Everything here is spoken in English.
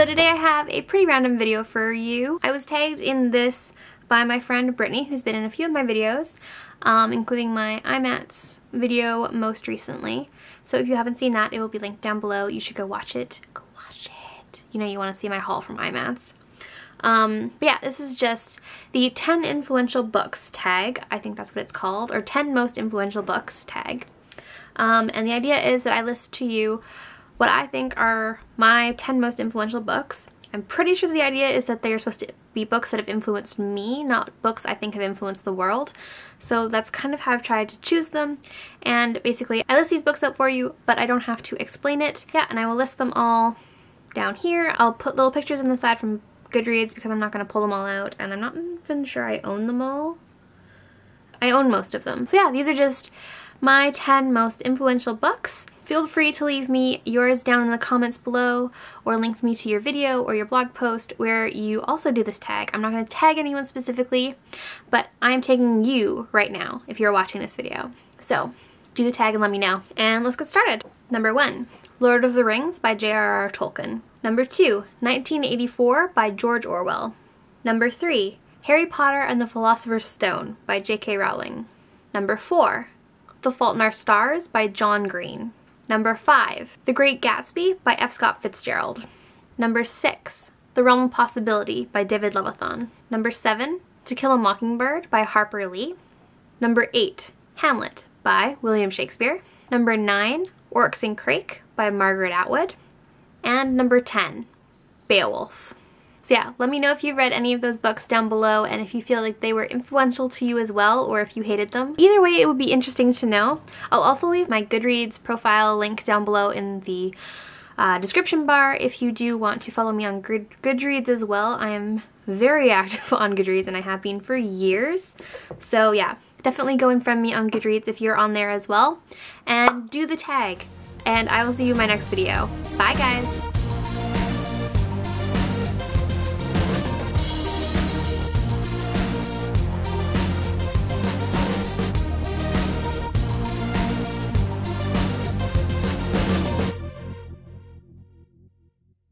So today I have a pretty random video for you. I was tagged in this by my friend Brittany, who's been in a few of my videos, including my IMATS video most recently. So if you haven't seen that, it will be linked down below. You should go watch it. Go watch it. You know you want to see my haul from IMATS. But yeah, this is just the 10 influential books tag. I think that's what it's called, or 10 most influential books tag. And the idea is that I list to you what I think are my 10 most influential books. I'm pretty sure the idea is that they are supposed to be books that have influenced me, not books I think have influenced the world. So that's kind of how I've tried to choose them, and basically I list these books up for you, but I don't have to explain it. Yeah, and I will list them all down here. I'll put little pictures on the side from Goodreads because I'm not going to pull them all out, and I'm not even sure I own them all. I own most of them. So yeah, these are just my 10 most influential books. Feel free to leave me yours down in the comments below, or link me to your video or your blog post where you also do this tag. I'm not going to tag anyone specifically, but I'm tagging you right now if you're watching this video. So do the tag and let me know. And let's get started. Number 1, Lord of the Rings by J.R.R. Tolkien. Number 2, 1984 by George Orwell. Number 3, Harry Potter and the Philosopher's Stone by J.K. Rowling. Number 4, The Fault in Our Stars by John Green. Number 5, The Great Gatsby by F. Scott Fitzgerald. Number 6, The Realm of Possibility by David Levithan. Number 7, To Kill a Mockingbird by Harper Lee. Number 8, Hamlet by William Shakespeare. Number 9, Oryx and Crake by Margaret Atwood. And number 10, Beowulf. So yeah, let me know if you've read any of those books down below and if you feel like they were influential to you as well, or if you hated them. Either way, it would be interesting to know. I'll also leave my Goodreads profile link down below in the description bar if you do want to follow me on Goodreads as well. I am very active on Goodreads and I have been for years. So yeah, definitely go and friend me on Goodreads if you're on there as well. And do the tag. And I will see you in my next video. Bye guys!